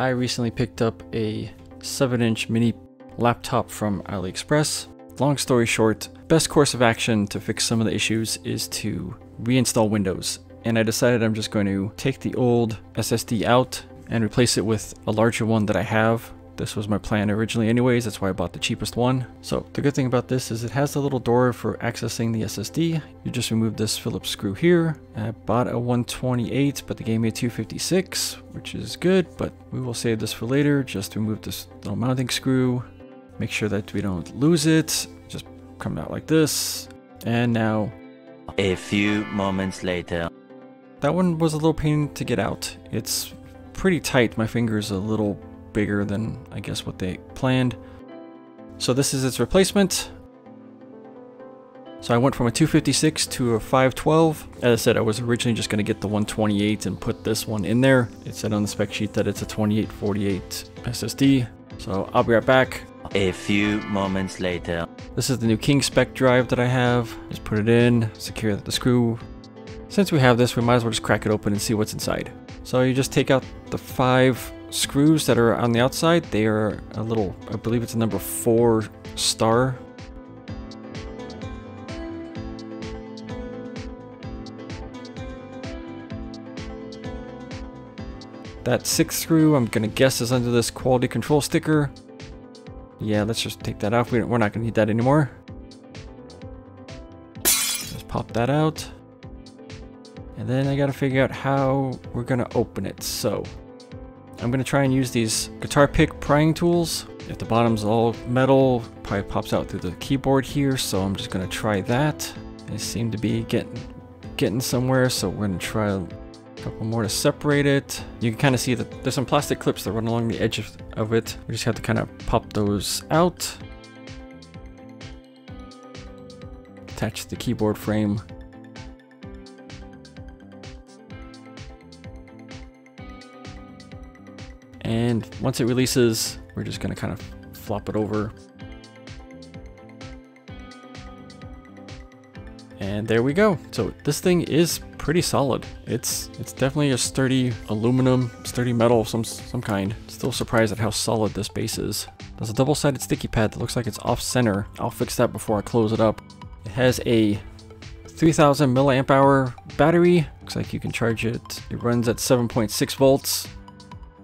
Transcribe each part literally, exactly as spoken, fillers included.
I recently picked up a seven inch mini laptop from AliExpress. Long story short, best course of action to fix some of the issues is to reinstall Windows. And I decided I'm just going to take the old S S D out and replace it with a larger one that I have. This was my plan originally anyways, that's why I bought the cheapest one. So the good thing about this is it has the little door for accessing the S S D. You just remove this Phillips screw here. I bought a one twenty-eight, but they gave me a two fifty-six, which is good, but we will save this for later. Just remove this little mounting screw, make sure that we don't lose it. Just come out like this. And now, a few moments later. That one was a little pain to get out. It's pretty tight. My finger's a little bigger than I guess what they planned. So this is its replacement. So I went from a two fifty-six to a five twelve. As I said, I was originally just going to get the one twenty-eight and put this one in there. It said on the spec sheet that it's a twenty-eight forty-eight S S D. So I'll be right back. A few moments later. This is the new KingSpec drive that I have. Just put it in, secure the screw. Since we have this, we might as well just crack it open and see what's inside. So you just take out the five screws that are on the outside. They are a little, I believe it's a number four star. That sixth screw, I'm gonna guess, is under this quality control sticker. Yeah, let's just take that off. We don't, we're not gonna need that anymore. Just pop that out. And then I gotta figure out how we're gonna open it. So I'm gonna try and use these guitar pick prying tools. If the bottom's all metal, probably pops out through the keyboard here, so I'm just gonna try that. They seem to be getting getting somewhere, so we're gonna try a couple more to separate it. You can kind of see that there's some plastic clips that run along the edge of, of it. We just have to kind of pop those out. Attach the keyboard frame. And once it releases, we're just gonna kind of flop it over. And there we go. So this thing is pretty solid. It's it's definitely a sturdy aluminum, sturdy metal of some, some kind. Still surprised at how solid this base is. There's a double-sided sticky pad that looks like it's off center. I'll fix that before I close it up. It has a three thousand milliamp hour battery. Looks like you can charge it. It runs at seven point six volts.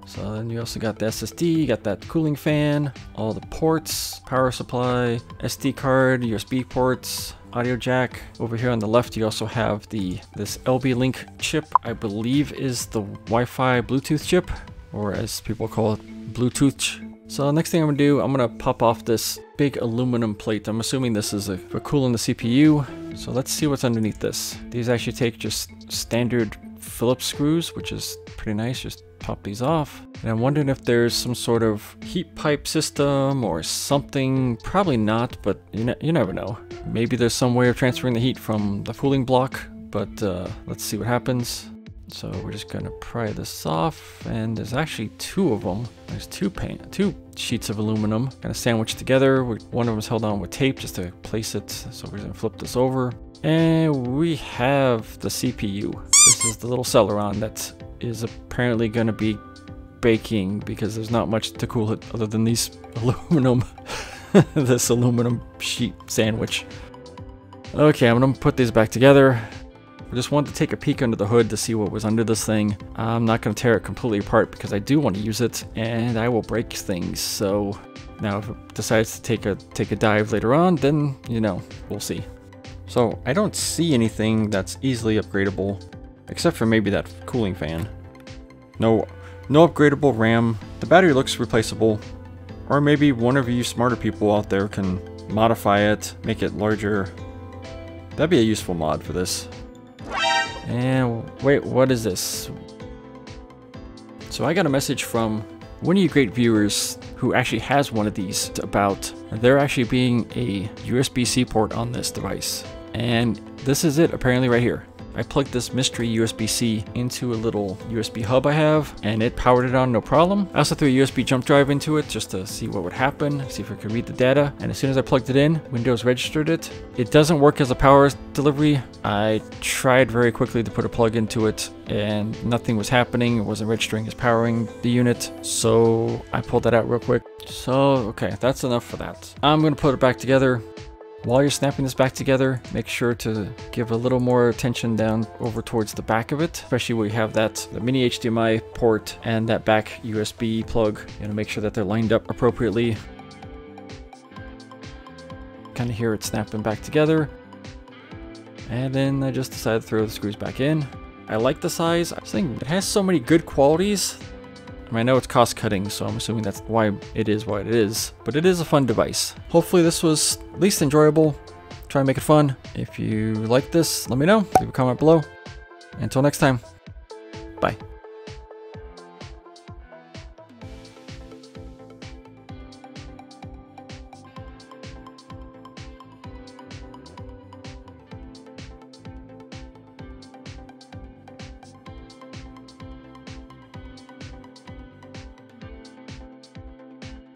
So then you also got the S S D, you got that cooling fan, all the ports, power supply, S D card, U S B ports, audio jack. Over here on the left, you also have the this L B Link chip, I believe is the Wi-Fi Bluetooth chip, or as people call it, Bluetooth. So the next thing I'm gonna do, I'm gonna pop off this big aluminum plate. I'm assuming this is a, for cooling the C P U. So let's see what's underneath this. These actually take just standard Phillips screws, which is pretty nice. Just pop these off. And I'm wondering if there's some sort of heat pipe system or something. Probably not, but you, ne you never know. Maybe there's some way of transferring the heat from the cooling block, but uh, let's see what happens. So we're just gonna pry this off, and there's actually two of them. There's two paint, two sheets of aluminum kind of sandwiched together. One of them is held on with tape just to place it. So we're gonna flip this over. And we have the C P U. This is the little Celeron that is apparently gonna be baking because there's not much to cool it other than these aluminum, this aluminum sheet sandwich. Okay, I'm gonna put these back together. I just wanted to take a peek under the hood to see what was under this thing. I'm not gonna tear it completely apart because I do want to use it and I will break things. So now if it decides to take a, take a dive later on, then, you know, we'll see. So I don't see anything that's easily upgradable, except for maybe that cooling fan. No, no upgradable RAM. The battery looks replaceable, or maybe one of you smarter people out there can modify it, make it larger. That'd be a useful mod for this. And wait, what is this? So I got a message from one of you great viewers who actually has one of these about there actually being a U S B C port on this device. And this is it apparently right here. I plugged this mystery U S B C into a little U S B hub I have, and it powered it on no problem. I also threw a U S B jump drive into it just to see what would happen, see if it could read the data. And as soon as I plugged it in, Windows registered it. It doesn't work as a power delivery. I tried very quickly to put a plug into it and nothing was happening. It wasn't registering as powering the unit. So I pulled that out real quick. So, okay, that's enough for that. I'm gonna put it back together. While you're snapping this back together, make sure to give a little more attention down over towards the back of it, especially where you have that the mini H D M I port and that back U S B plug. You know, make sure that they're lined up appropriately. Kind of hear it snapping back together. And then I just decided to throw the screws back in. I like the size. I think it has so many good qualities. I mean, I know it's cost cutting, so I'm assuming that's why it is what it is, but it is a fun device. Hopefully this was at least enjoyable. Try and make it fun. If you like this, let me know. Leave a comment below. Until next time, bye.